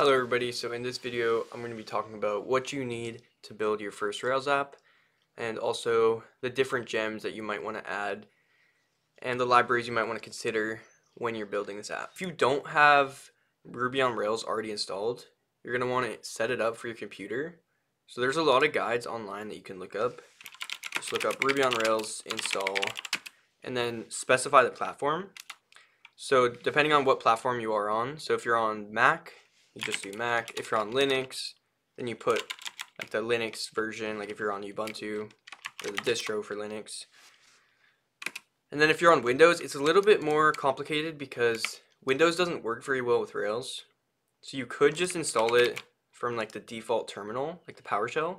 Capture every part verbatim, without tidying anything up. Hello everybody, so in this video I'm going to be talking about what you need to build your first Rails app, and also the different gems that you might want to add and the libraries you might want to consider when you're building this app. If you don't have Ruby on Rails already installed, you're going to want to set it up for your computer. So there's a lot of guides online that you can look up. Just look up Ruby on Rails install and then specify the platform. So depending on what platform you are on, so if you're on Mac, you just do Mac. If you're on Linux, then you put like the Linux version, like if you're on Ubuntu or the distro for Linux. And then if you're on Windows, it's a little bit more complicated because Windows doesn't work very well with Rails. So you could just install it from like the default terminal, like the PowerShell,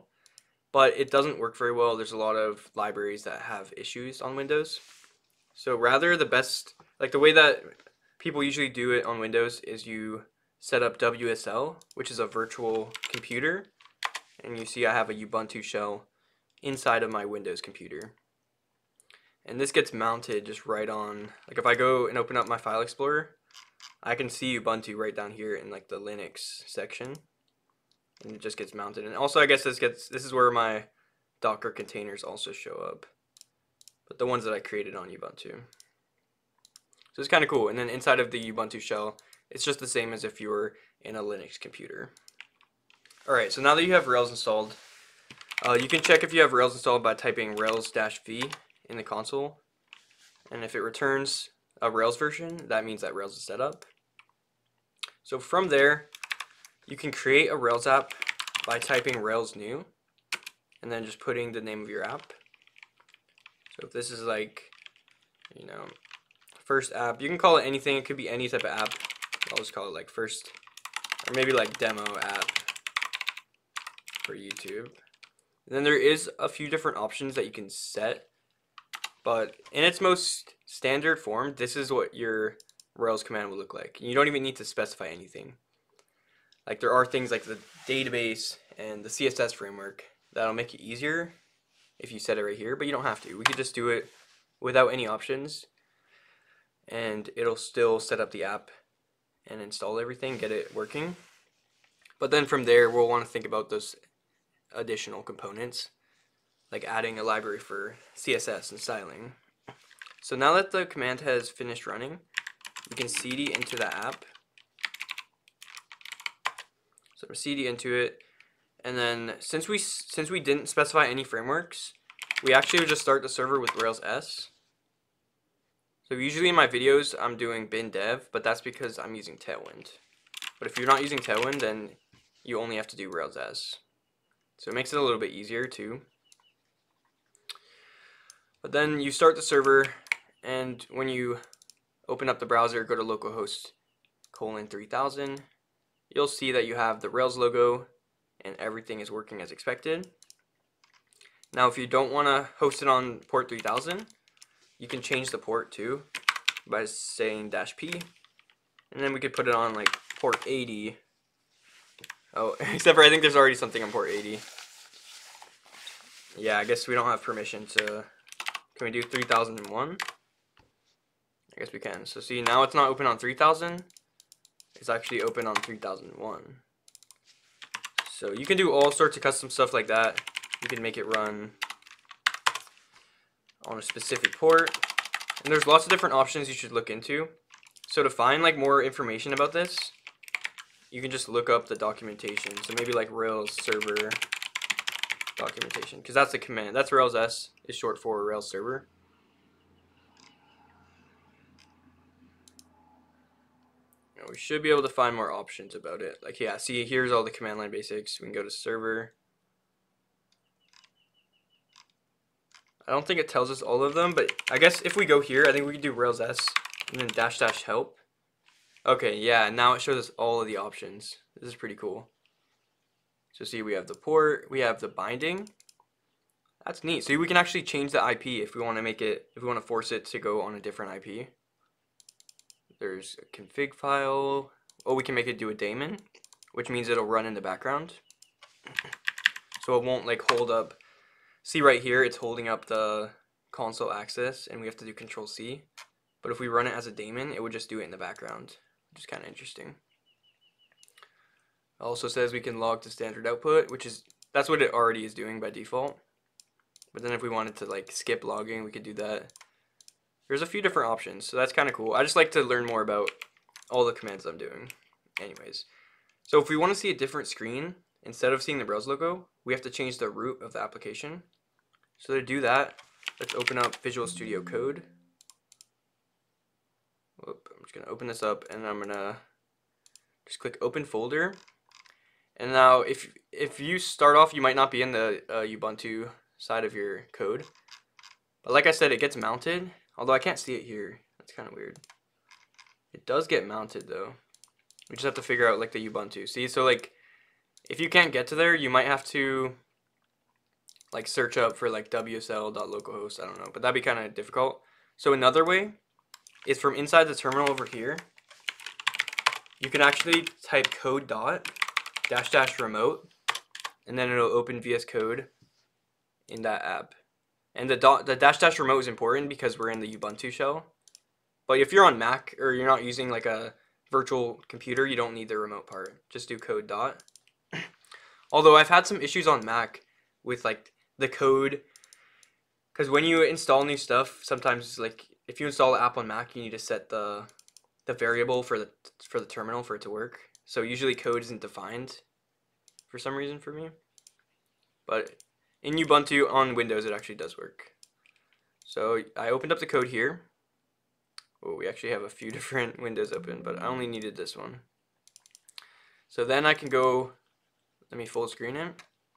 but it doesn't work very well. There's a lot of libraries that have issues on Windows. So rather the best, like the way that people usually do it on Windows is you set up W S L, which is a virtual computer, and you see I have a Ubuntu shell inside of my Windows computer, and this gets mounted just right on, like if I go and open up my file explorer, I can see Ubuntu right down here in like the Linux section, and it just gets mounted. And also I guess this gets this is where my Docker containers also show up, but the ones that I created on Ubuntu. So it's kind of cool. And then inside of the Ubuntu shell, it's just the same as if you were in a Linux computer. Alright, so now that you have Rails installed, uh, you can check if you have Rails installed by typing rails-v in the console. And if it returns a Rails version, that means that Rails is set up. So from there, you can create a Rails app by typing Rails new and then just putting the name of your app. So if this is like, you know, first app, you can call it anything. It could be any type of app. I'll just call it like first, or maybe like demo app for YouTube. And then there is a few different options that you can set, but in its most standard form, this is what your Rails command will look like. And you don't even need to specify anything. Like there are things like the database and the C S S framework that'll make it easier if you set it right here, but you don't have to. We could just do it without any options, and it'll still set up the app and install everything, get it working. But then from there, we'll want to think about those additional components, like adding a library for C S S and styling. So now that the command has finished running, we can C D into the app. So we C D into it, and then since we since we didn't specify any frameworks, we actually would just start the server with Rails S. So usually in my videos I'm doing bin dev, but that's because I'm using Tailwind. But if you're not using Tailwind, then you only have to do Rails S. So it makes it a little bit easier too. But then you start the server, and when you open up the browser, go to localhost colon three thousand, you'll see that you have the Rails logo and everything is working as expected. Now if you don't want to host it on port three thousand, you can change the port too by saying dash P, and then we could put it on like port eighty. Oh, except for I think there's already something on port eighty. Yeah, I guess we don't have permission to, can we do three thousand one? I guess we can. So see, now it's not open on three thousand, it's actually open on three thousand one. So you can do all sorts of custom stuff like that. You can make it run on a specific port, and there's lots of different options you should look into. So to find like more information about this, you can just look up the documentation. So maybe like Rails server documentation, because that's the command. That's Rails S is short for Rails server. And we should be able to find more options about it. Like yeah, see here's all the command line basics. We can go to server. I don't think it tells us all of them, but I guess if we go here, I think we can do Rails S and then dash dash help. Okay, yeah, now it shows us all of the options. This is pretty cool. So see, we have the port, we have the binding. That's neat. So we can actually change the I P if we want to make it, if we want to force it to go on a different I P. There's a config file. Oh, we can make it do a daemon, which means it'll run in the background. So it won't like hold up. See right here, it's holding up the console access, and we have to do Control C. But if we run it as a daemon, it would just do it in the background, which is kind of interesting. It also says we can log to standard output, which is, that's what it already is doing by default. But then if we wanted to like skip logging, we could do that. There's a few different options, so that's kind of cool. I just like to learn more about all the commands I'm doing. Anyways, so if we want to see a different screen, instead of seeing the Rails logo, we have to change the root of the application. So to do that, let's open up Visual Studio Code. Whoop, I'm just going to open this up, and I'm going to just click Open Folder. And now, if, if you start off, you might not be in the uh, Ubuntu side of your code. But like I said, it gets mounted, although I can't see it here. That's kind of weird. It does get mounted, though. We just have to figure out, like, the Ubuntu. See, so, like, if you can't get to there, you might have to, like, search up for, like, W S L dot localhost. I don't know, but that'd be kind of difficult. So another way is from inside the terminal over here. You can actually type code dot dash dash remote, and then it'll open V S Code in that app. And the dot, the dash dash remote is important because we're in the Ubuntu shell. But if you're on Mac or you're not using, like, a virtual computer, you don't need the remote part. Just do code dot. Although I've had some issues on Mac with, like, the code, because when you install new stuff, sometimes, like, if you install the app on Mac, you need to set the the variable for the for the terminal for it to work. So usually code isn't defined for some reason for me. But in Ubuntu on Windows, it actually does work. So I opened up the code here. Oh, we actually have a few different windows open, but I only needed this one. So then I can go, let me full screen it,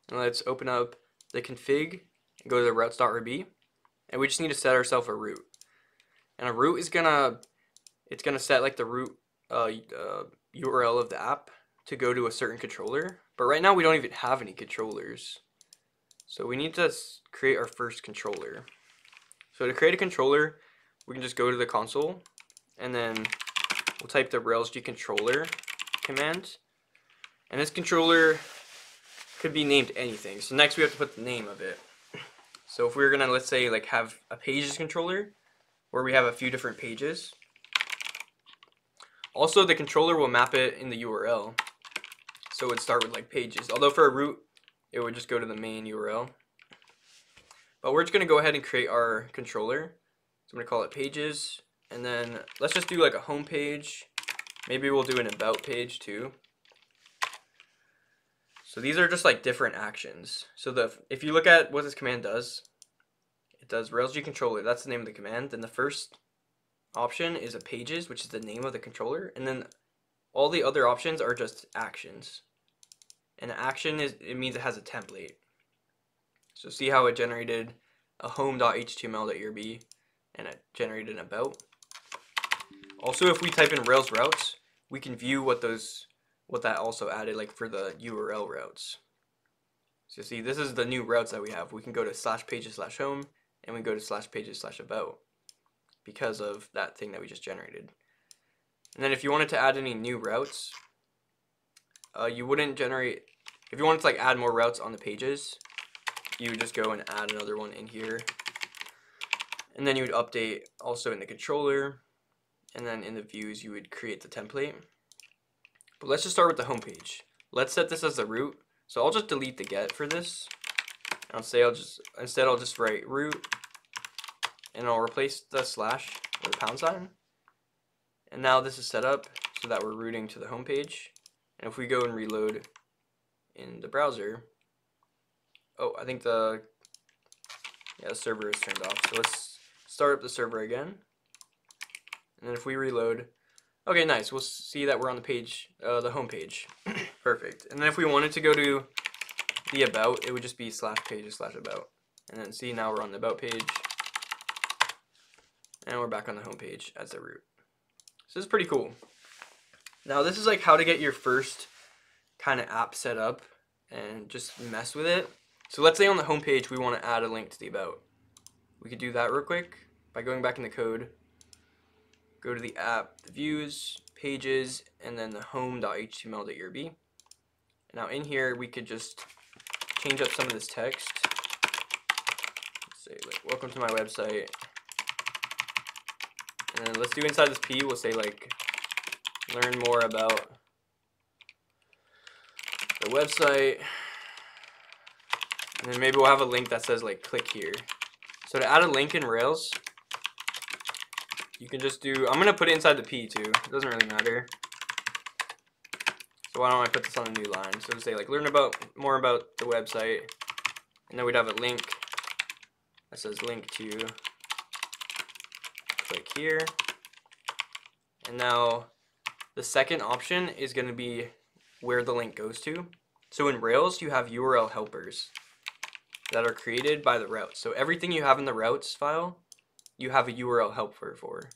and let's open up the config and go to the routes.rb, and we just need to set ourselves a root. And a root is gonna, it's gonna set like the root uh, uh, U R L of the app to go to a certain controller. But right now we don't even have any controllers, so we need to create our first controller. So to create a controller, we can just go to the console, and then we'll type the railsg controller command. And this controller could be named anything. So next we have to put the name of it. So if we were gonna, let's say, like, have a pages controller where we have a few different pages. Also, the controller will map it in the U R L. So it would start with, like, pages. Although for a root, it would just go to the main U R L. But we're just gonna go ahead and create our controller. So I'm gonna call it pages, and then let's just do like a home page. Maybe we'll do an about page too. So these are just like different actions. So the if you look at what this command does, it does railsg controller. That's the name of the command. Then the first option is a pages, which is the name of the controller, and then all the other options are just actions. And action is it means it has a template. So see how it generated a home dot H T M L dot E R B. And it generated an about. Also, if we type in Rails routes, we can view what those, what that also added, like for the U R L routes. So see, this is the new routes that we have. We can go to slash pages slash home, and we go to slash pages slash about because of that thing that we just generated. And then if you wanted to add any new routes, uh, you wouldn't generate, if you wanted to like add more routes on the pages, you would just go and add another one in here. And then you would update also in the controller, and then in the views you would create the template. But let's just start with the home page. Let's set this as the root. So I'll just delete the get for this. I'll say I'll just instead I'll just write root, and I'll replace the slash with a pound sign. And now this is set up so that we're routing to the home page. And if we go and reload in the browser, oh, I think the yeah the server is turned off. So let's start up the server again, and then if we reload, okay, nice. We'll see that we're on the page, uh, the home page. Perfect. And then if we wanted to go to the about, it would just be slash pages slash about, and then see now we're on the about page, and we're back on the home page as the root. So this is pretty cool. Now this is like how to get your first kind of app set up and just mess with it. So let's say on the home page we want to add a link to the about. We could do that real quick by going back in the code, go to the app, the views, pages, and then the home dot H T M L dot E R B. Now in here, we could just change up some of this text. Let's say, like, welcome to my website. And then let's do inside this P, we'll say, like, learn more about the website, and then maybe we'll have a link that says like click here. So to add a link in Rails, you can just do, I'm going to put it inside the P too, it doesn't really matter. So why don't I put this on a new line? So say like learn about more about the website, and then we'd have a link that says link to, click here. And now the second option is going to be where the link goes to. So in Rails you have U R L helpers that are created by the routes. So everything you have in the routes file, you have a U R L helper for.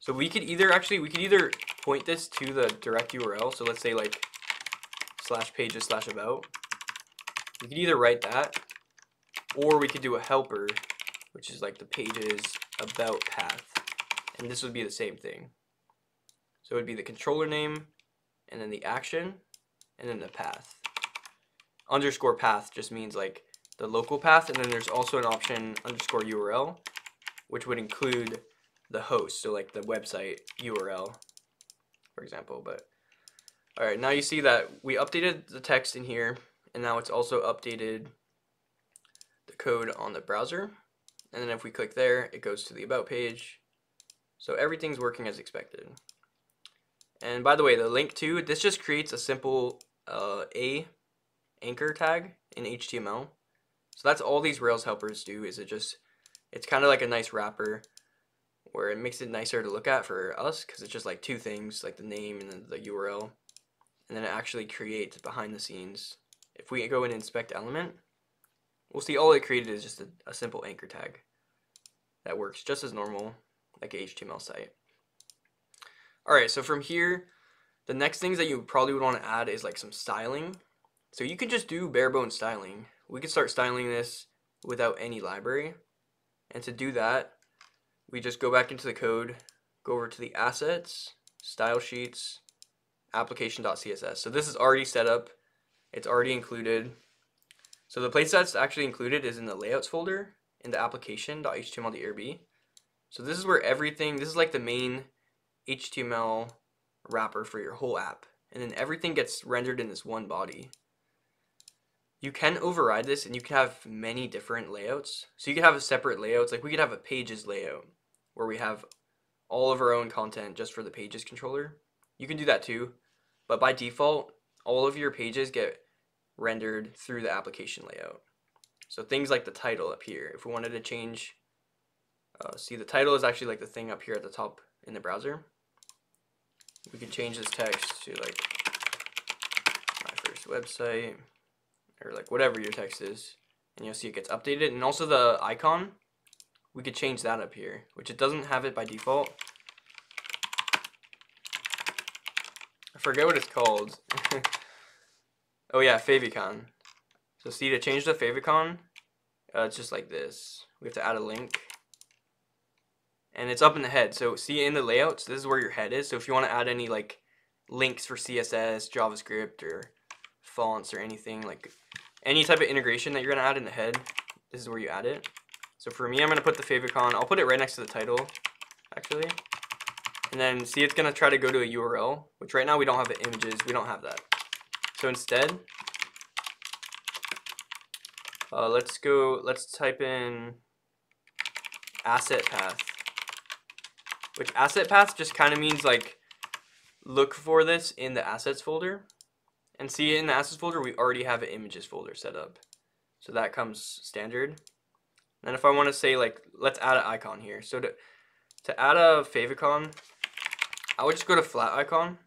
So we could either actually we could either point this to the direct U R L. So let's say like slash pages slash about. We could either write that, or we could do a helper, which is like the pages about path, and this would be the same thing. So it would be the controller name, and then the action, and then the path. Underscore path just means like the local path, and then there's also an option underscore U R L, which would include the host, so like the website U R L, for example. But all right, now you see that we updated the text in here, and now it's also updated the code on the browser. And then if we click there, it goes to the about page. So everything's working as expected. And by the way, the link to, this just creates a simple uh, a anchor tag in H T M L. So that's all these Rails helpers do, is it just, it's kind of like a nice wrapper where it makes it nicer to look at for us, because it's just like two things, like the name and then the U R L. And then it actually creates behind the scenes. If we go and inspect element, we'll see all it created is just a, a simple anchor tag that works just as normal, like an H T M L site. Alright, so from here, the next things that you probably would want to add is like some styling. So you can just do bare-bones styling. We could start styling this without any library. And to do that, we just go back into the code, go over to the assets, style sheets, application dot C S S. So this is already set up. It's already included. So the place that's actually included is in the layouts folder in the application dot H T M L dot D R B. So this is where everything, this is like the main H T M L wrapper for your whole app, and then everything gets rendered in this one body. You can override this, and you can have many different layouts. So you could have a separate layouts, like we could have a pages layout where we have all of our own content just for the pages controller. You can do that too, but by default all of your pages get rendered through the application layout. So things like the title up here, if we wanted to change, uh, see the title is actually like the thing up here at the top in the browser. We can change this text to like my first website, or like whatever your text is, and you'll see it gets updated. And also the icon, we could change that up here, which it doesn't have it by default. I forget what it's called. Oh yeah, favicon. So see, to change the favicon, uh, it's just like this. We have to add a link. And it's up in the head. So see, in the layouts, this is where your head is. So if you want to add any like links for C S S, JavaScript, or fonts or anything, like any type of integration that you're going to add in the head, this is where you add it. So for me, I'm going to put the favicon. I'll put it right next to the title, actually. And then see, it's going to try to go to a U R L, which right now we don't have the images. We don't have that. So instead, uh, let's go, let's type in asset path. Which asset path just kind of means like look for this in the assets folder, and see, in the assets folder we already have an images folder set up, so that comes standard. And if I want to say like let's add an icon here, so to to add a favicon, I would just go to Flat Icon,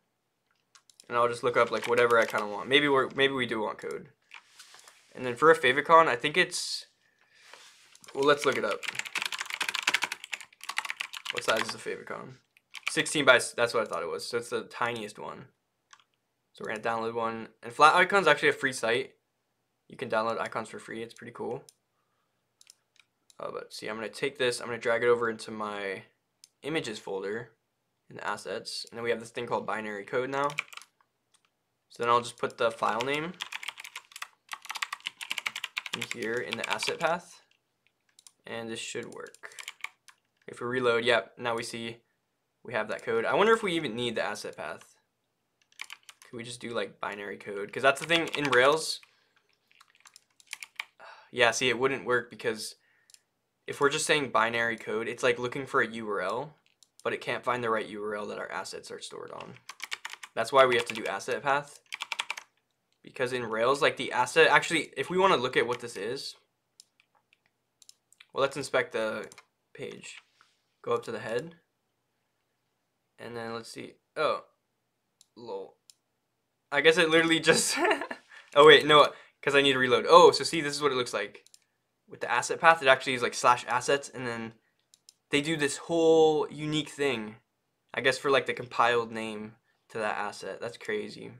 and I'll just look up like whatever I kind of want. Maybe we're maybe we do want code, and then for a favicon, I think it's, well, let's look it up. What size is a favicon? sixteen by, that's what I thought it was. So it's the tiniest one. So we're going to download one. And Flat Icon is actually a free site. You can download icons for free. It's pretty cool. Uh, but see, I'm going to take this. I'm going to drag it over into my images folder in the assets. And then we have this thing called binary code now. So then I'll just put the file name in here in the asset path. And this should work. If we reload, yep, now we see we have that code. I wonder if we even need the asset path. Can Can we just do like binary code? Because that's the thing in Rails. Yeah, see, it wouldn't work because if we're just saying binary code, it's like looking for a U R L, but it can't find the right U R L that our assets are stored on. That's why we have to do asset path. Because in Rails, like the asset, actually, if we want to look at what this is, well, let's inspect the page. Go up to the head. And then let's see. Oh, lol. I guess it literally just, oh wait, no, because I need to reload. Oh, so see, this is what it looks like. With the asset path, it actually is like slash assets, and then they do this whole unique thing, I guess, for like the compiled name to that asset. That's crazy.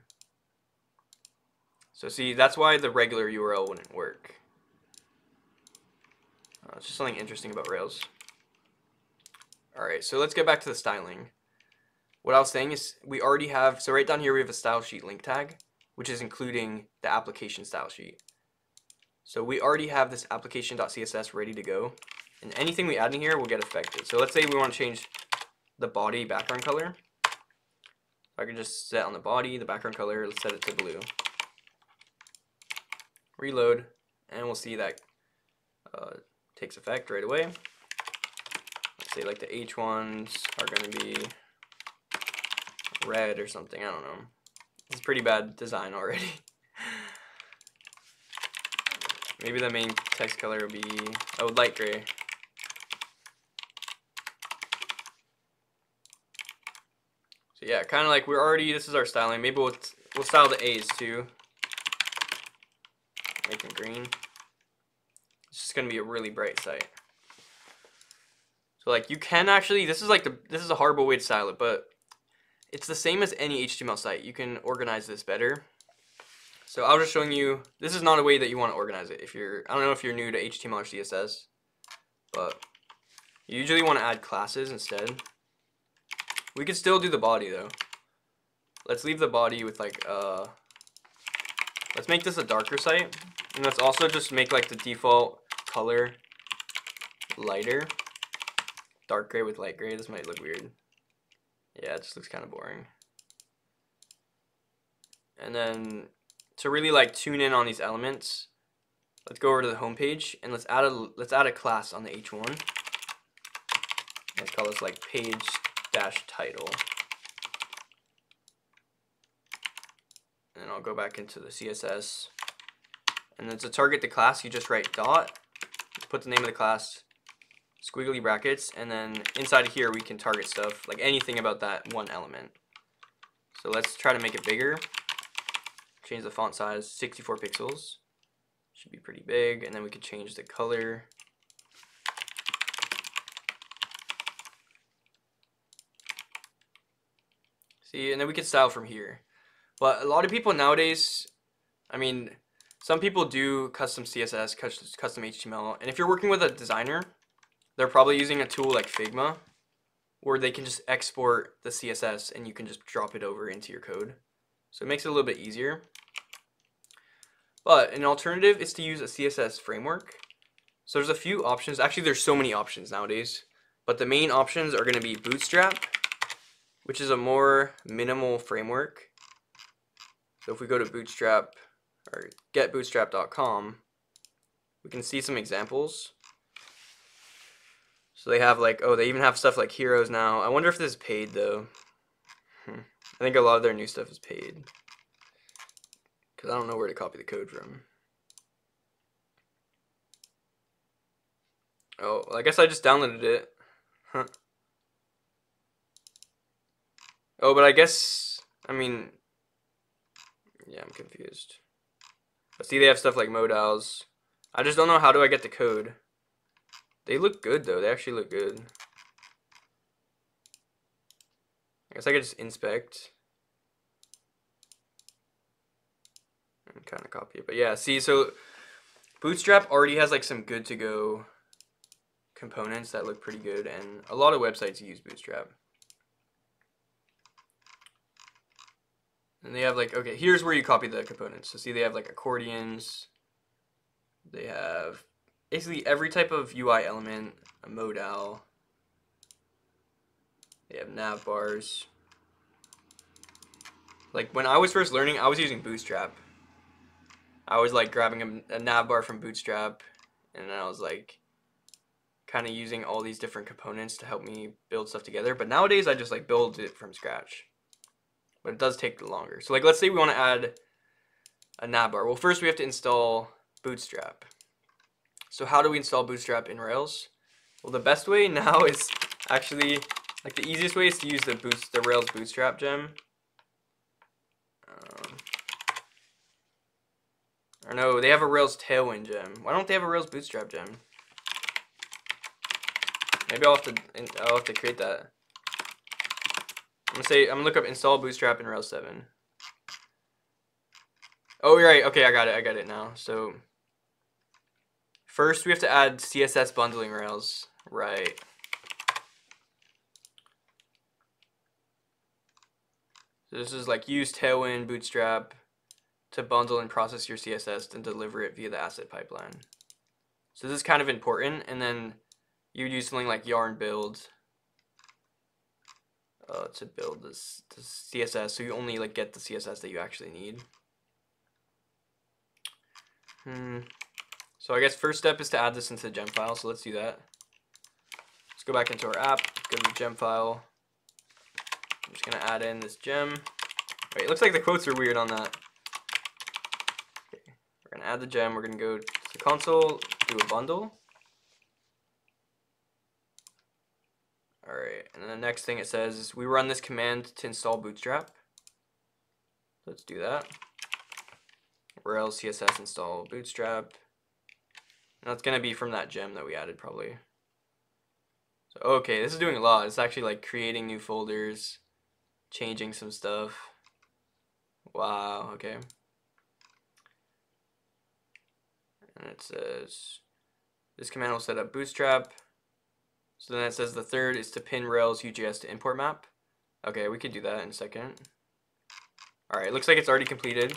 So see, that's why the regular U R L wouldn't work. Uh, it's just something interesting about Rails. All right, so let's get back to the styling. What I was saying is we already have, so right down here we have a style sheet link tag, which is including the application style sheet. So we already have this application.css ready to go, and anything we add in here will get affected. So let's say we want to change the body background color. I can just set on the body, the background color, let's set it to blue. Reload, and we'll see that uh, takes effect right away. Let's say like the H ones are going to be red or something, I don't know. It's pretty bad design already. Maybe the main text color would be, oh, light gray. So yeah, kind of like we're already, this is our styling. Maybe we'll, we'll style the A's too. Make them green. It's just gonna be a really bright site. So like you can actually, this is like the, this is a horrible way to style it, but it's the same as any H T M L site. You can organize this better. So I was just showing you, this is not a way that you want to organize it. If you're, I don't know if you're new to H T M L or C S S, but you usually want to add classes instead. We could still do the body though. Let's leave the body with like, uh, let's make this a darker site. And let's also just make like the default color lighter. Dark gray with light gray, this might look weird. Yeah, it just looks kind of boring. And then to really like tune in on these elements, let's go over to the home page and let's add a let's add a class on the H one. Let's call this like page dash title. And I'll go back into the C S S. And then to target the class, you just write dot, put the name of the class, squiggly brackets, and then inside of here we can target stuff, like anything about that one element. So let's try to make it bigger. Change the font size, sixty-four pixels. Should be pretty big, and then we could change the color. See, and then we could style from here. But a lot of people nowadays, I mean, some people do custom C S S, custom H T M L, and if you're working with a designer, they're probably using a tool like Figma, where they can just export the C S S and you can just drop it over into your code. So it makes it a little bit easier. But an alternative is to use a C S S framework. So there's a few options. Actually, there's so many options nowadays. But the main options are going to be Bootstrap, which is a more minimal framework. So if we go to Bootstrap or get bootstrap dot com, we can see some examples. So they have like, oh, they even have stuff like heroes now. I wonder if this is paid though. Hmm. I think a lot of their new stuff is paid. Because I don't know where to copy the code from. Oh, well, I guess I just downloaded it. Huh. Oh, but I guess, I mean, yeah, I'm confused. But see, they have stuff like modals. I just don't know, how do I get the code? They look good though, they actually look good. I guess I could just inspect and kind of copy it, but yeah, see, so Bootstrap already has like some good to go components that look pretty good, and a lot of websites use Bootstrap. And they have like, okay, here's where you copy the components. So see, they have like accordions, they have basically every type of U I element, a modal, they have nav bars. Like when I was first learning, I was using Bootstrap. I was like grabbing a, a nav bar from Bootstrap, and then I was like kind of using all these different components to help me build stuff together. But nowadays I just like build it from scratch, but it does take longer. So like, let's say we want to add a nav bar. Well, first we have to install Bootstrap. So how do we install Bootstrap in Rails? Well, the best way now is actually like the easiest way is to use the boost the Rails Bootstrap gem. Um, or no, they have a Rails Tailwind gem. Why don't they have a Rails Bootstrap gem? Maybe I'll have to I'll have to create that. I'm gonna say I'm gonna look up install Bootstrap in Rails seven. Oh, you're right. Okay, I got it. I got it now. So first we have to add C S S bundling Rails, right? So this is like use Tailwind Bootstrap to bundle and process your C S S, then deliver it via the asset pipeline. So this is kind of important. And then you would use something like yarn build uh, to build this, this C S S, so you only like get the C S S that you actually need. Hmm. So I guess first step is to add this into the gem file. So let's do that. Let's go back into our app. Go to the gem file. I'm just gonna add in this gem. Wait, it looks like the quotes are weird on that. Okay. We're gonna add the gem. We're gonna go to the console. Do a bundle. All right, and then the next thing it says is we run this command to install Bootstrap. Let's do that. Rails C S S install Bootstrap. And that's gonna be from that gem that we added probably. So okay, this is doing a lot. It's actually like creating new folders, changing some stuff. Wow, okay. And it says this command will set up Bootstrap. So then it says the third is to pin Rails U J S to import map. Okay, we could do that in a second. All right, looks like it's already completed.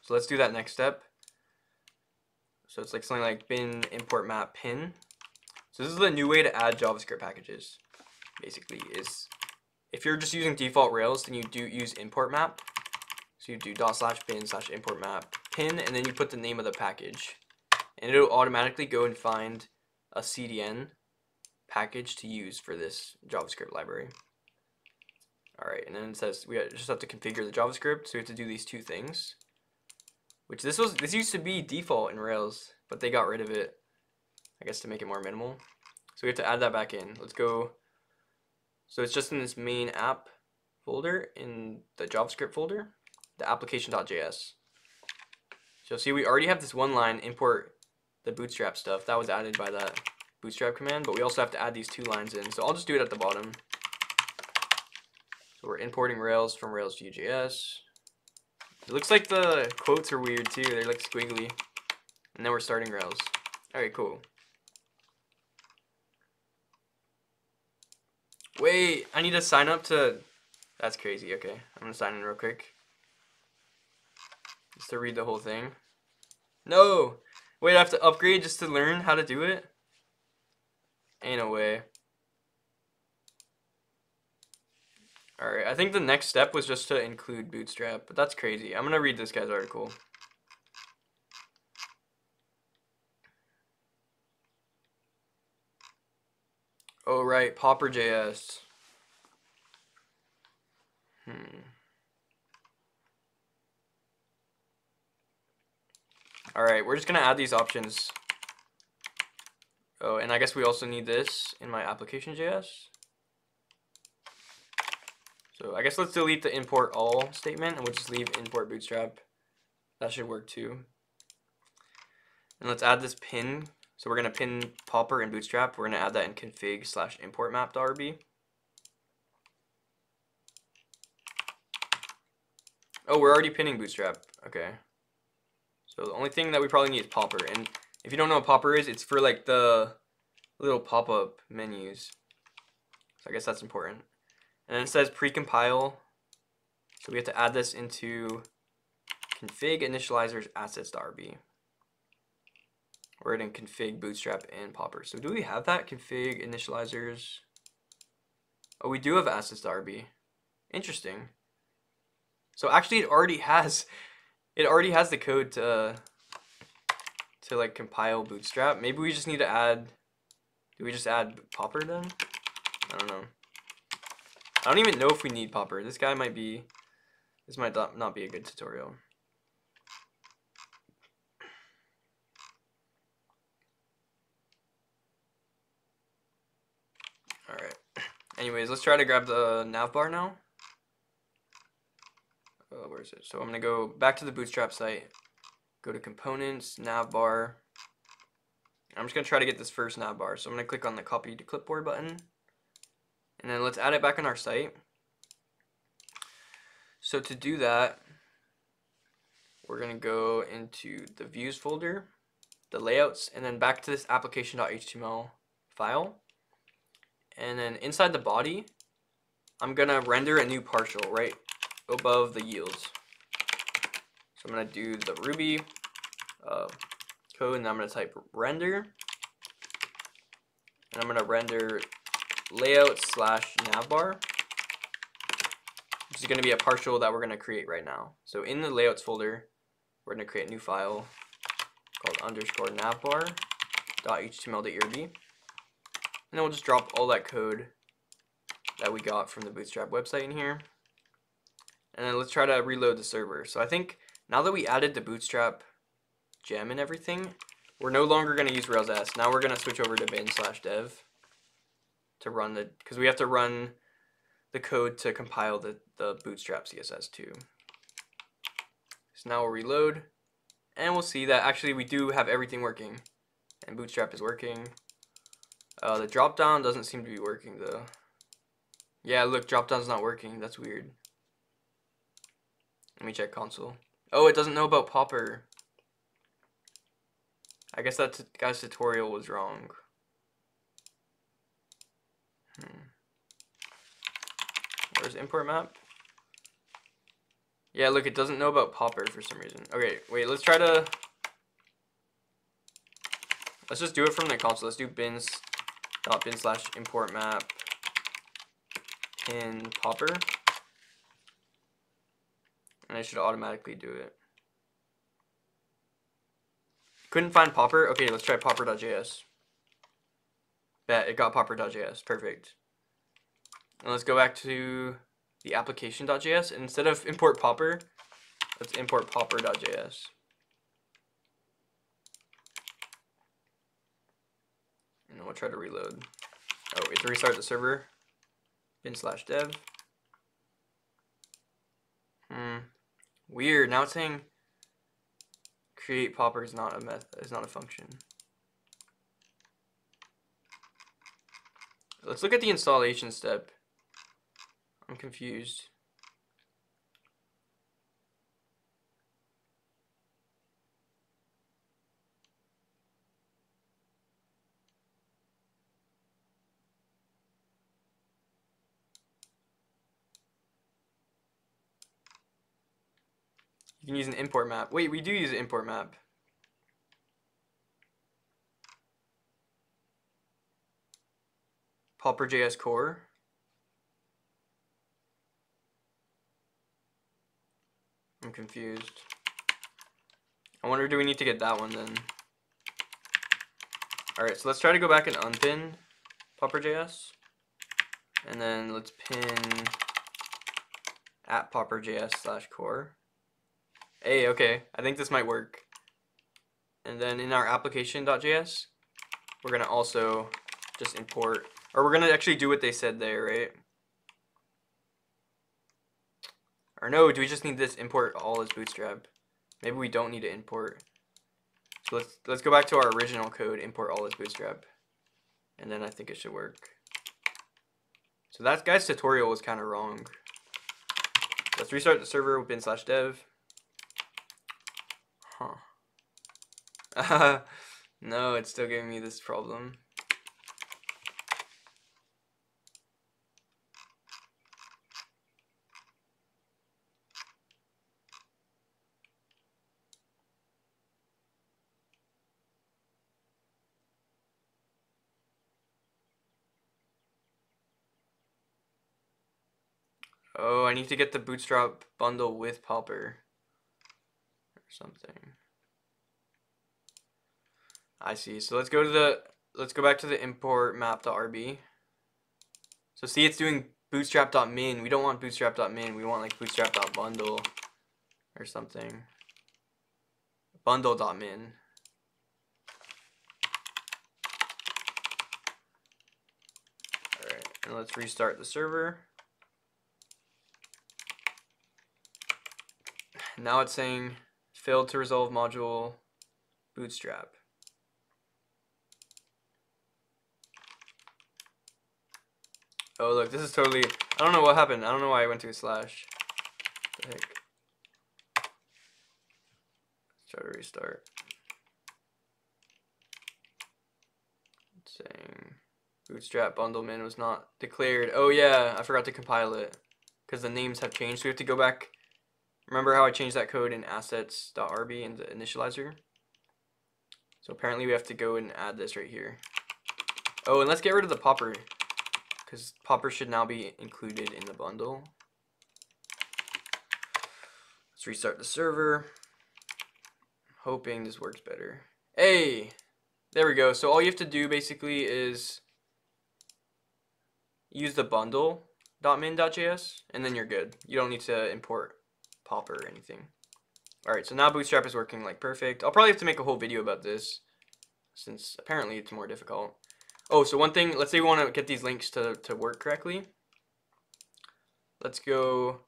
So let's do that next step. So it's like something like bin import map pin. So this is the new way to add JavaScript packages. Basically, is if you're just using default Rails, then you do use import map. So you do dot slash bin slash import map pin, and then you put the name of the package, and it'll automatically go and find a C D N package to use for this JavaScript library. Alright, and then it says we just have to configure the JavaScript, so we have to do these two things. Which this was this used to be default in Rails, but they got rid of it, I guess, to make it more minimal. So we have to add that back in. Let's go. So it's just in this main app folder in the JavaScript folder, the application dot J S. So see, we already have this one line import the Bootstrap stuff that was added by that Bootstrap command, but we also have to add these two lines in. So I'll just do it at the bottom. So we're importing Rails from Rails U J S. It looks like the quotes are weird too. They're like squiggly. And then we're starting Rails. All right, cool. Wait, I need to sign up to, that's crazy. Okay, I'm gonna sign in real quick. Just to read the whole thing. No, wait, I have to upgrade just to learn how to do it? Ain't no way. Alright, I think the next step was just to include Bootstrap, but that's crazy. I'm gonna read this guy's article. Oh, right, Popper dot J S. Hmm. Alright, we're just gonna add these options. Oh, and I guess we also need this in my application dot J S. So I guess let's delete the import all statement and we'll just leave import Bootstrap. That should work too. And let's add this pin. So we're gonna pin Popper and Bootstrap. We're gonna add that in config slash import map dot R B. Oh, we're already pinning Bootstrap. Okay. So the only thing that we probably need is Popper. And if you don't know what Popper is, it's for like the little pop-up menus. So I guess that's important. And then it says precompile. So we have to add this into config initializers assets dot R B. We're in config Bootstrap and Popper. So do we have that config initializers? Oh, we do have assets dot R B. Interesting. So actually, it already has, it already has the code to uh, to like compile Bootstrap. Maybe we just need to add. Do we just add Popper then? I don't know. I don't even know if we need Popper. This guy might be. This might not be a good tutorial. Alright. Anyways, let's try to grab the nav bar now. Uh, where is it? So I'm going to go back to the Bootstrap site. Go to components, nav bar. I'm just going to try to get this first nav bar. So I'm going to click on the copy to clipboard button. And then let's add it back on our site. So to do that, we're going to go into the views folder, the layouts, and then back to this application.html file. And then inside the body, I'm going to render a new partial right above the yields. So I'm going to do the Ruby uh, code, and I'm going to type render. And I'm going to render layout slash navbar, which is going to be a partial that we're going to create right now. So in the layouts folder, we're going to create a new file called underscore navbar.html.erb. And then we'll just drop all that code that we got from the Bootstrap website in here. And then let's try to reload the server. So I think now that we added the Bootstrap gem and everything, we're no longer going to use Rails S. Now we're going to switch over to bin slash dev to run the, because we have to run the code to compile the, the Bootstrap C S S too. So now we'll reload, and we'll see that actually we do have everything working, and Bootstrap is working. Uh, the dropdown doesn't seem to be working though. Yeah, look, dropdown's not working. That's weird. Let me check console. Oh, it doesn't know about Popper. I guess that guy's tutorial was wrong. Hmm. Where's import map? Yeah, look, it doesn't know about Popper for some reason. Okay, wait, let's try to... Let's just do it from the console. Let's do bins dot bin slash import map pin Popper. And I should automatically do it. Couldn't find Popper? Okay, let's try popper.js. Bet, it got popper.js. Perfect. And let's go back to the application.js. And instead of import popper, let's import popper.js. And then we'll try to reload. Oh, we have to restart the server. Bin slash dev. Hmm. Weird. Now it's saying create popper is not a method, is not a function. Let's look at the installation step. I'm confused. You can use an import map. Wait, we do use an import map. Popper.js core. I'm confused. I wonder, do we need to get that one then? Alright, so let's try to go back and unpin Popper.js. And then let's pin at Popper.js slash core. Hey, okay, I think this might work. And then in our application.js, we're going to also just import, or we're going to actually do what they said there, right? Or no, do we just need this import all as Bootstrap? Maybe we don't need to import. So let's let's go back to our original code, import all as Bootstrap. And then I think it should work. So that guy's tutorial was kind of wrong. Let's restart the server with bin slash dev. Huh. No, it's still giving me this problem. Oh, I need to get the Bootstrap bundle with Popper or something. I see. So let's go to the let's go back to the import map.rb. So see, it's doing bootstrap.min. We don't want bootstrap.min. We want like bootstrap.bundle or something. Bundle.min. Alright, and let's restart the server. Now it's saying failed to resolve module Bootstrap. Oh look, this is totally, I don't know what happened. I don't know why I went to a slash. What the heck? Let's try to restart. It's saying Bootstrap bundle min was not declared. Oh yeah, I forgot to compile it because the names have changed. So we have to go back. Remember how I changed that code in assets.rb in the initializer? So apparently we have to go and add this right here. Oh, and let's get rid of the popper, because popper should now be included in the bundle. Let's restart the server. Hoping this works better. Hey, there we go. So all you have to do basically is use the bundle.min.js and then you're good. You don't need to import Popper or anything. Alright, so now Bootstrap is working like perfect. I'll probably have to make a whole video about this since apparently it's more difficult. Oh, so one thing, let's say we want to get these links to, to work correctly. Let's go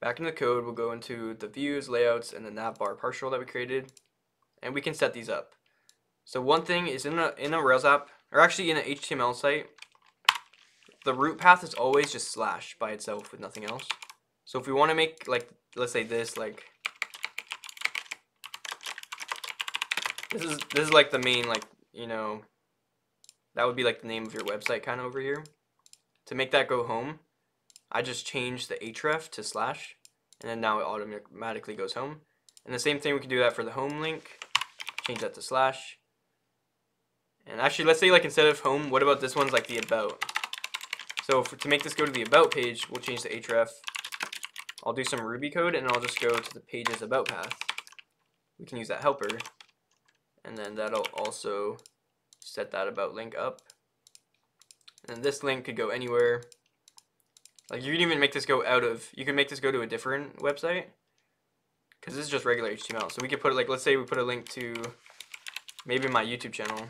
back into the code. We'll go into the views, layouts, and the navbar partial that we created, and we can set these up. So one thing is in a, in a Rails app, or actually in an H T M L site, the root path is always just slash by itself with nothing else. So if we want to make like, let's say this, like this is this is like the main, like, you know, that would be like the name of your website kind of over here. To make that go home, I just change the href to slash, and then now it automatically goes home. And the same thing, we can do that for the home link. Change that to slash. And actually, let's say like instead of home, what about this one's like the about? So for, to make this go to the about page, we'll change the href. I'll do some Ruby code and I'll just go to the pages about path. We can use that helper, and then that'll also set that about link up. And this link could go anywhere. Like you can even make this go out of, you can make this go to a different website, because this is just regular H T M L. So we could put like, let's say we put a link to maybe my YouTube channel.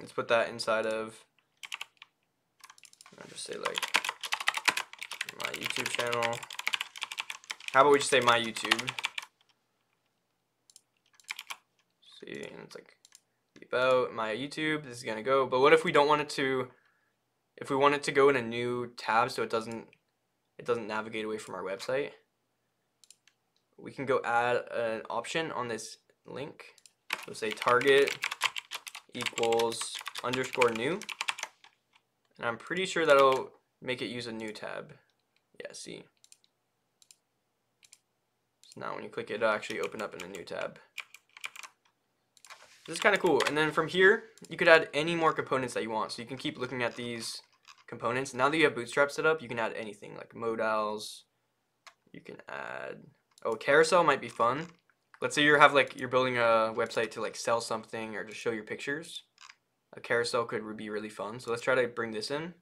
Let's put that inside of, I'll just say like my YouTube channel. How about we just say my YouTube? See, and it's like about my YouTube. This is gonna go. But what if we don't want it to? If we want it to go in a new tab, so it doesn't it doesn't navigate away from our website, we can go add an option on this link. So say target equals underscore new, and I'm pretty sure that'll make it use a new tab. Yeah, see. So now when you click it, it'll actually open up in a new tab. This is kind of cool. And then from here, you could add any more components that you want. So you can keep looking at these components. Now that you have Bootstrap set up, you can add anything like modals. You can add, oh, carousel might be fun. Let's say you have like you're building a website to like sell something or to show your pictures. A carousel could be really fun. So let's try to bring this in.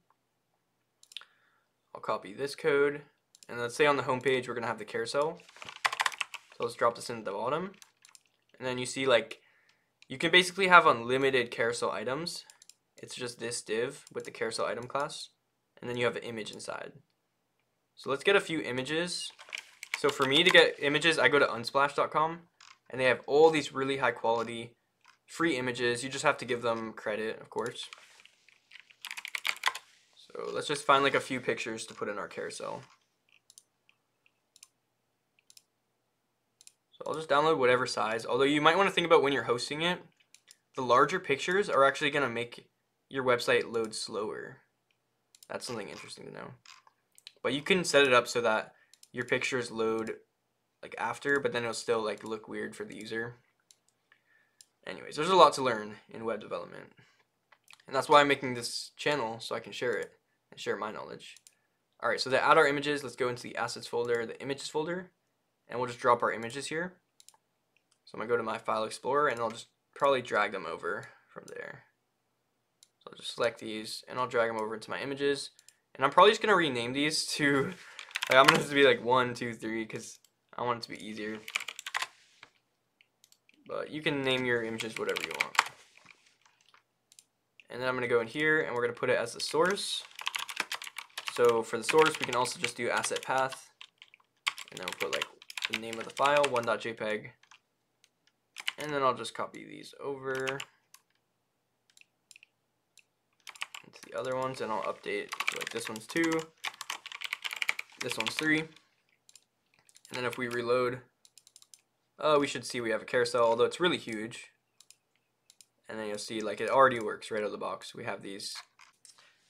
I'll copy this code, and let's say on the home page we're gonna have the carousel. So let's drop this in at the bottom, and then you see like you can basically have unlimited carousel items. It's just this div with the carousel item class, and then you have an image inside. So let's get a few images. So for me to get images, I go to unsplash dot com. And they have all these really high quality free images. You just have to give them credit, of course. So let's just find like a few pictures to put in our carousel. So I'll just download whatever size. Although you might want to think about when you're hosting it, the larger pictures are actually going to make your website load slower. That's something interesting to know. But you can set it up so that your pictures load like after, but then it'll still like look weird for the user. Anyways, there's a lot to learn in web development. And that's why I'm making this channel, so I can share it and share my knowledge. Alright, so to add our images, let's go into the assets folder, the images folder, and we'll just drop our images here. So I'm going to go to my file explorer, and I'll just probably drag them over from there. So I'll just select these, and I'll drag them over into my images. And I'm probably just going to rename these to, like, I'm going to have to be like one, two, three, because I want it to be easier. But you can name your images whatever you want. And then I'm going to go in here, and we're going to put it as the source. So for the source, we can also just do asset path. And then we'll put like the name of the file, one dot J peg. And then I'll just copy these over into the other ones, and I'll update. So like this one's two, this one's three. And then if we reload, uh, we should see we have a carousel, although it's really huge. And then you'll see like it already works right out of the box. We have these.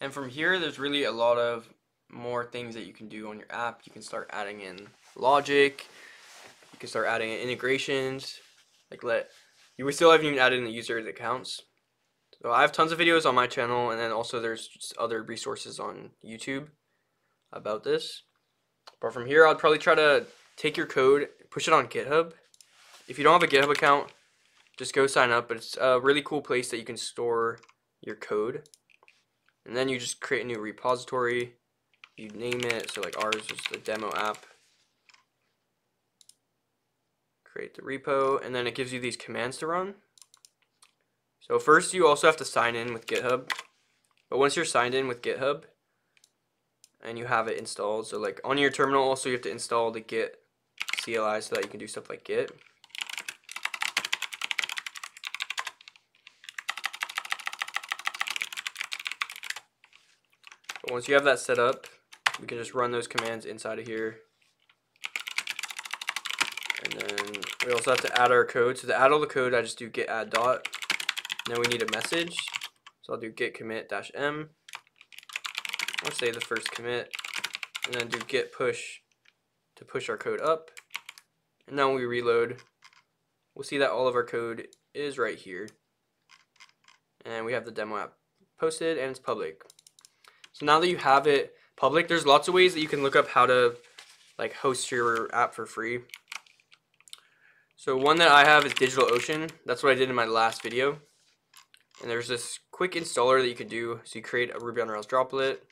And from here, there's really a lot of more things that you can do on your app. You can start adding in logic. You can start adding in integrations. Like let, we still haven't even added in the user accounts. So I have tons of videos on my channel, and then also there's just other resources on YouTube about this. But from here, I'd probably try to take your code, push it on GitHub. If you don't have a GitHub account, just go sign up. But it's a really cool place that you can store your code. And then you just create a new repository. You name it. So like ours is the demo app. Create the repo, and then it gives you these commands to run. So first you also have to sign in with GitHub, but once you're signed in with GitHub and you have it installed, so like on your terminal also you have to install the Git C L I so that you can do stuff like Git. But once you have that set up, we can just run those commands inside of here. And then we also have to add our code. So to add all the code, I just do git add dot. And then we need a message. So I'll do git commit dash m. I'll say the first commit. And then do git push to push our code up. And now when we reload, we'll see that all of our code is right here. And we have the demo app posted, and it's public. So now that you have it public, there's lots of ways that you can look up how to like host your app for free. So one that I have is DigitalOcean. That's what I did in my last video. And there's this quick installer that you can do. So you create a Ruby on Rails droplet,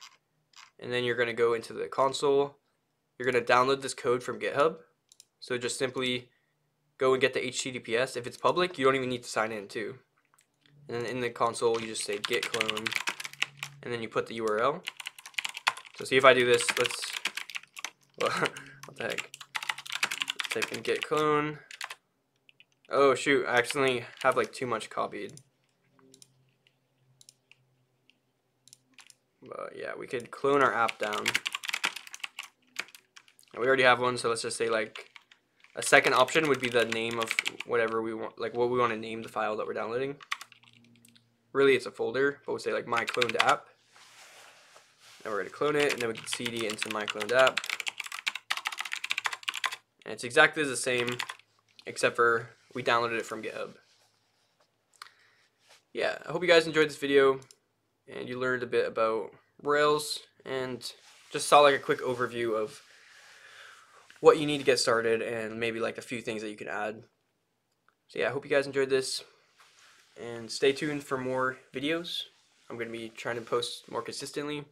and then you're going to go into the console. You're going to download this code from GitHub. So just simply go and get the H T T P S. If it's public, you don't even need to sign in too. And then in the console, you just say git clone, and then you put the U R L. So see if I do this, let's, well, what the heck, let's type in git clone. Oh shoot, I accidentally have like too much copied. But yeah, we could clone our app down. And we already have one, so let's just say like a second option would be the name of whatever we want, like what we want to name the file that we're downloading. Really it's a folder, but we'll say like my cloned app. Now we're gonna clone it, and then we can C D into my cloned app. And it's exactly the same, except for we downloaded it from GitHub. Yeah, I hope you guys enjoyed this video and you learned a bit about Rails and just saw like a quick overview of what you need to get started and maybe like a few things that you can add. So yeah, I hope you guys enjoyed this and stay tuned for more videos. I'm going to be trying to post more consistently.